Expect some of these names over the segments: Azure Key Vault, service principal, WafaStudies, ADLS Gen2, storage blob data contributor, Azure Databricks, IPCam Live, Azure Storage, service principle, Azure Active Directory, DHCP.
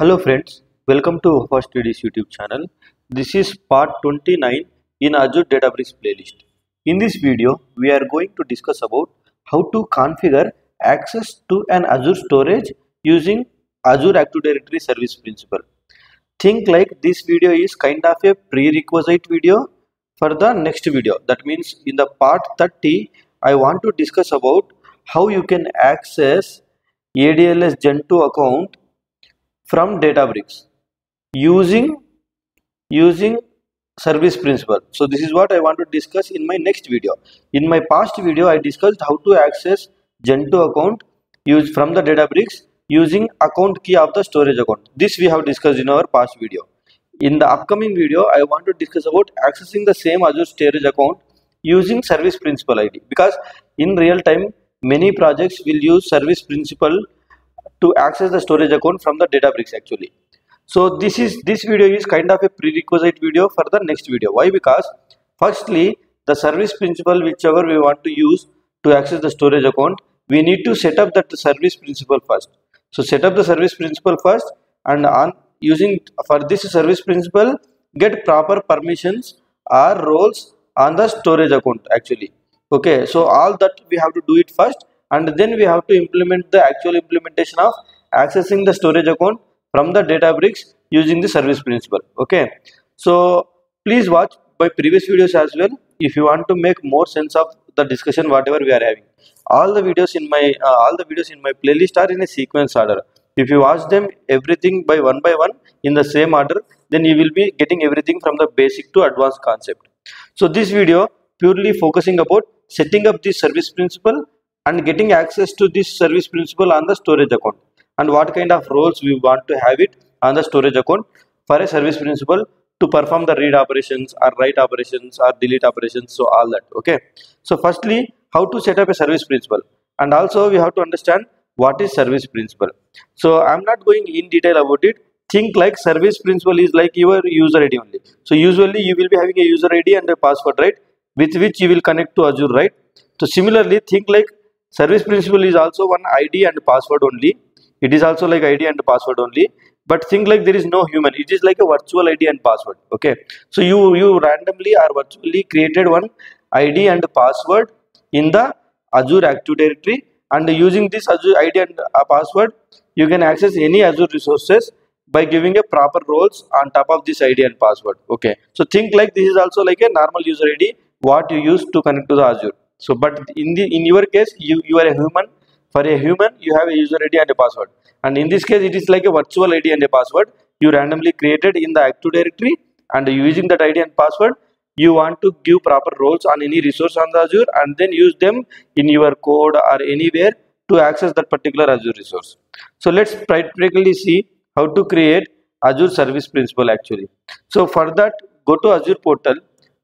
Hello friends, welcome to WafaStudies YouTube channel. This is part 29 in Azure Databricks playlist. In this video, we are going to discuss about how to configure access to an Azure storage using Azure Active Directory service principle. Think like this video is kind of a prerequisite video for the next video. That means in the part 30, I want to discuss about how you can access ADLS Gen2 account from Databricks using service principle. So this is what I want to discuss in my next video. In my past video, I discussed how to access Gen2 account from the Databricks using account key of the storage account. This we have discussed in our past video. In the upcoming video, I want to discuss about accessing the same Azure storage account using service principle ID, because in real time many projects will use service principle to access the storage account from the Databricks actually. So this video is kind of a prerequisite video for the next video. Why? Because firstly, the service principle whichever we want to use to access the storage account, we need to set up that service principle first. So set up the service principle first, and for this service principle get proper permissions or roles on the storage account actually. Okay, so all that we have to do it first, and then we have to implement the actual implementation of accessing the storage account from the Databricks using the service principle. Okay, so please watch my previous videos as well if you want to make more sense of the discussion whatever we are having. All the videos in my playlist are in a sequence order. If you watch them everything one by one in the same order, then you will be getting everything from the basic to advanced concept. So this video purely focusing about setting up this service principle and getting access to this service principle on the storage account, and what kind of roles we want to have it on the storage account for a service principle to perform the read operations or write operations or delete operations, so all that. Okay, so firstly, how to set up a service principle, and also we have to understand what is service principle. So I'm not going in detail about it. Think like service principle is like your user ID only. So usually you will be having a user ID and a password, right, with which you will connect to Azure, right? So similarly, think like service principle is also one ID and password only. It is also like ID and password only, but think like there is no human. It is like a virtual ID and password. Okay, so you randomly or virtually created one ID and password in the Azure Active Directory, and using this Azure ID and password, you can access any Azure resources by giving a proper roles on top of this ID and password. Okay, so think like this is also like a normal user ID what you use to connect to the Azure. So but in your case you are a human. For a human you have a user ID and a password, and in this case it is like a virtual ID and a password you randomly created in the Active Directory, and using that ID and password you want to give proper roles on any resource on the Azure, and then use them in your code or anywhere to access that particular Azure resource. So let's practically see how to create Azure service principle actually. So for that, go to Azure portal.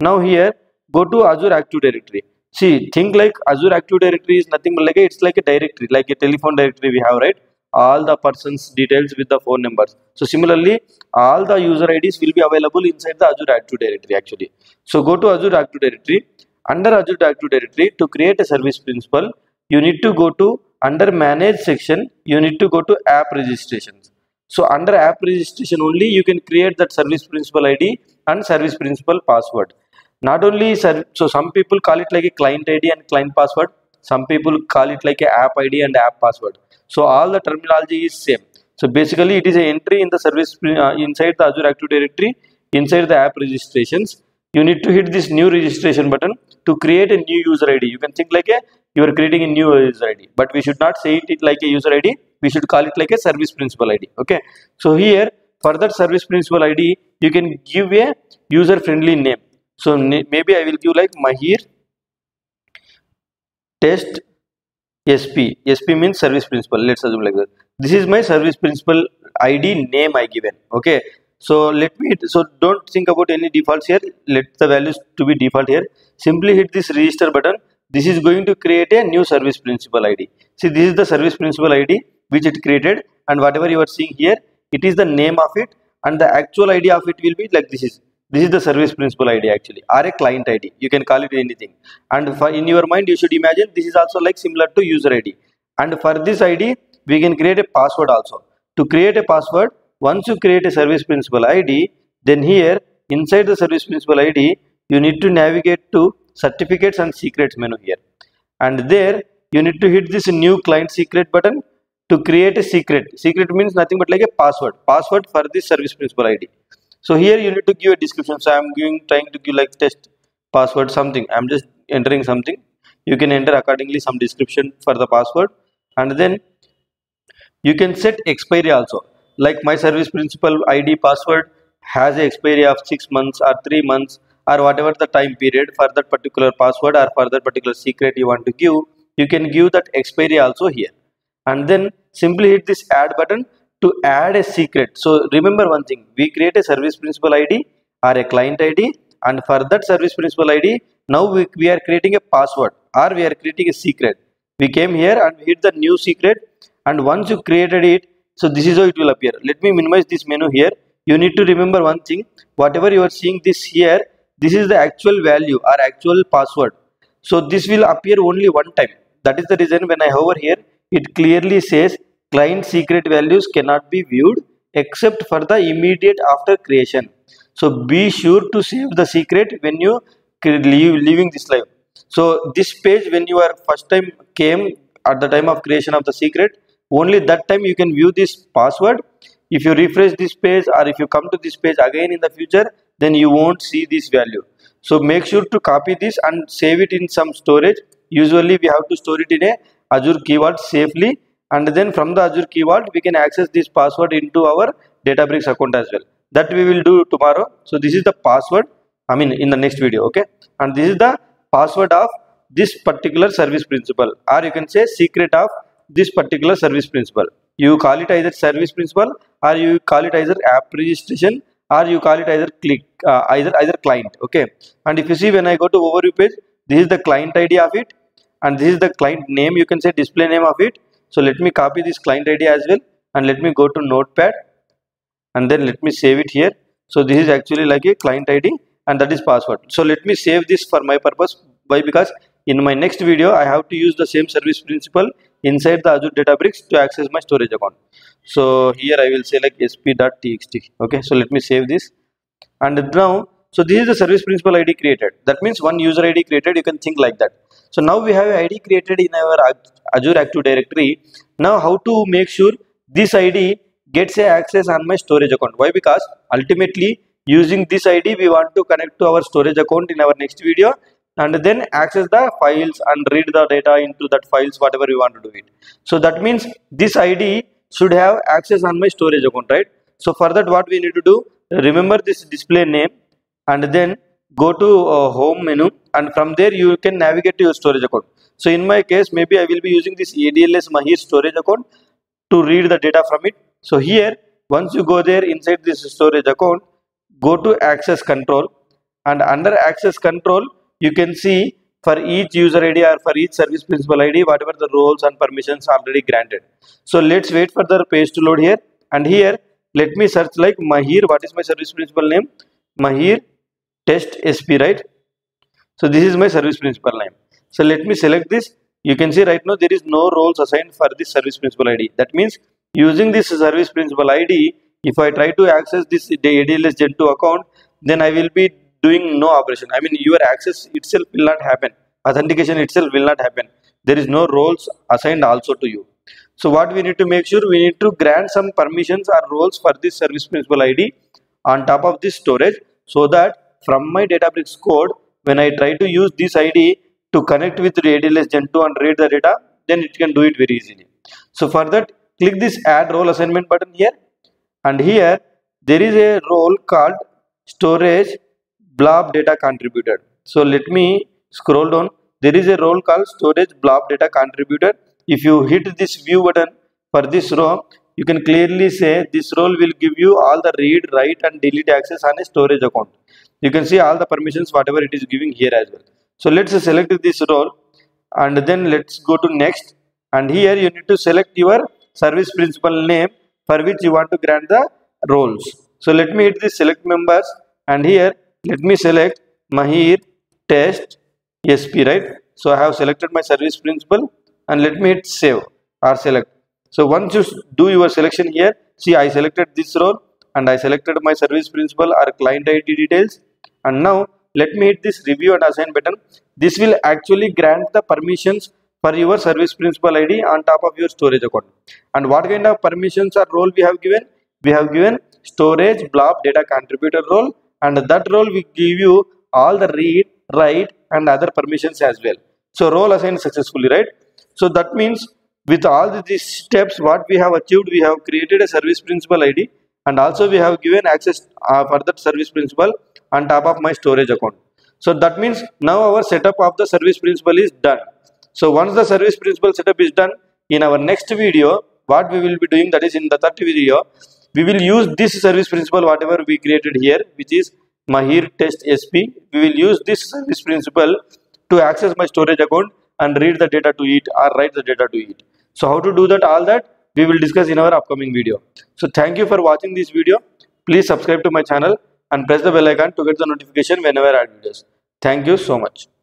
Now here go to Azure Active Directory. See, think like Azure Active Directory is nothing but like it's like a directory, like a telephone directory we have, right? All the person's details with the phone numbers. So similarly, all the user IDs will be available inside the Azure Active Directory actually. So go to Azure Active Directory. Under Azure Active Directory, to create a service principle, you need to go to under Manage section. You need to go to App Registrations. So under App Registration only, you can create that service principle ID and service principle password. Not only, so some people call it like a client ID and client password, some people call it like a app ID and app password. So all the terminology is same. So basically it is an entry in the service inside the Azure Active Directory. Inside the app registrations, you need to hit this new registration button to create a new user ID. You can think like you are creating a new user ID, but we should not say it like a user ID. We should call it like a service principle ID. Okay, so here for that service principle ID, you can give a user friendly name. So maybe I will give like Mahir test SP. SP means service principle. Let's assume like that. This is my service principle ID name I given. Okay. So don't think about any defaults here. Let the values to be default here. Simply hit this register button. This is going to create a new service principle ID. See, this is the service principle ID which it created, and whatever you are seeing here, it is the name of it, and the actual ID of it will be like this is. This is the service principle ID actually, or a client ID. You can call it anything. And for in your mind, you should imagine this is also like similar to user ID. And for this ID, we can create a password also. To create a password, Once you create a service principal ID, then here inside the service principal ID, you need to navigate to certificates and secrets menu here. And there you need to hit this new client secret button to create a secret. Secret means nothing but like a password. Password for this service principal ID. So here you need to give a description. So I am trying to give like test password something. I am just entering something. You can enter accordingly some description for the password. And then you can set expiry also. Like my service principal ID password has an expiry of 6 months or 3 months or whatever the time period for that particular password or for that particular secret you want to give. You can give that expiry also here. And then simply hit this add button to add a secret. So remember one thing, we create a service principal ID or a client ID, and for that service principal ID now we are creating a password or we are creating a secret. We came here and we hit the new secret, and once you created it, so this is how it will appear. Let me minimize this menu here. You need to remember one thing, whatever you are seeing this here, this is the actual value or actual password. So this will appear only one time. That is the reason when I hover here, it clearly says client secret values cannot be viewed except for the immediate after creation. So be sure to save the secret when you leaving this live. So this page when you are first time came at the time of creation of the secret, only that time you can view this password. If you refresh this page or if you come to this page again in the future, then you won't see this value. So make sure to copy this and save it in some storage. Usually we have to store it in a Azure Key Vault safely, and then from the Azure Key Vault we can access this password into our Databricks account as well. That we will do tomorrow. So this is the password, I mean in the next video, okay. And this is the password of this particular service principal, or you can say secret of this particular service principal. You call it either service principal, or you call it either app registration, or you call it either client, okay. And if you see when I go to overview page, this is the client ID of it, and this is the client name, you can say display name of it. So let me copy this client ID as well, and let me go to notepad, and then let me save it here. So this is actually like a client ID, and that is password. So let me save this for my purpose. Why? Because in my next video I have to use the same service principal inside the Azure Databricks to access my storage account. So here I will say like sp.txt, okay. So let me save this, and now so this is the service principal ID created. That means one user ID created, you can think like that. So now we have ID created in our Azure Active Directory. Now how to make sure this ID gets access on my storage account? Why? Because ultimately using this ID we want to connect to our storage account in our next video, and then access the files and read the data into that files, whatever we want to do it. So that means this ID should have access on my storage account, right? So for that what we need to do, remember this display name, and then go to home menu, and from there you can navigate to your storage account. So in my case maybe I will be using this ADLS Mahir storage account to read the data from it. So here once you go there inside this storage account, go to access control, and under access control you can see for each user ID or for each service principal ID whatever the roles and permissions already granted. So let's wait for the page to load here, and here let me search like Mahir. What is my service principal name? Mahir test sp, right? So this is my service principal name. So let me select this. You can see right now there is no roles assigned for this service principal ID. That means using this service principal ID, if I try to access this ADLS Gen2 account, then I will be doing no operation. I mean your access itself will not happen. Authentication itself will not happen. There is no roles assigned also to you. So what we need to make sure, we need to grant some permissions or roles for this service principal ID on top of this storage, so that from my Databricks code, when I try to use this ID to connect with the ADLS Gen2 and read the data, then it can do it very easily. So for that, click this add role assignment button here, and here there is a role called storage blob data contributor. So let me scroll down. There is a role called storage blob data contributor. If you hit this view button for this row, you can clearly say this role will give you all the read, write and delete access on a storage account. You can see all the permissions whatever it is giving here as well. So let's select this role, and then let's go to next, and here you need to select your service principal name for which you want to grant the roles. So let me hit this select members, and here let me select Mahir test sp, right? So I have selected my service principal, and let me hit save or select. So once you do your selection here, see I selected this role and I selected my service principal or client ID details, and now let me hit this review and assign button. This will actually grant the permissions for your service principal ID on top of your storage account. And what kind of permissions or role we have given? We have given storage blob data contributor role, and that role will give you all the read, write and other permissions as well. So role assigned successfully, right? So that means with all these steps what we have achieved, we have created a service principal ID and also we have given access for that service principal on top of my storage account. So that means now our setup of the service principal is done. So once the service principal setup is done, in our next video what we will be doing, that is in the third video, we will use this service principal whatever we created here, which is Mahir test SP. We will use this service principal to access my storage account and read the data to it or write the data to it. So how to do that, all that we will discuss in our upcoming video. So thank you for watching this video. Please subscribe to my channel and press the bell icon to get the notification whenever I add videos. Thank you so much.